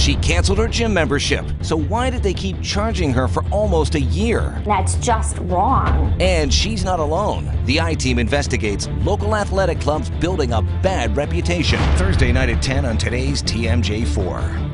She canceled her gym membership, so why did they keep charging her for almost a year? That's just wrong. And she's not alone. The I-Team investigates local athletic clubs building a bad reputation. Thursday night at 10 on today's TMJ4.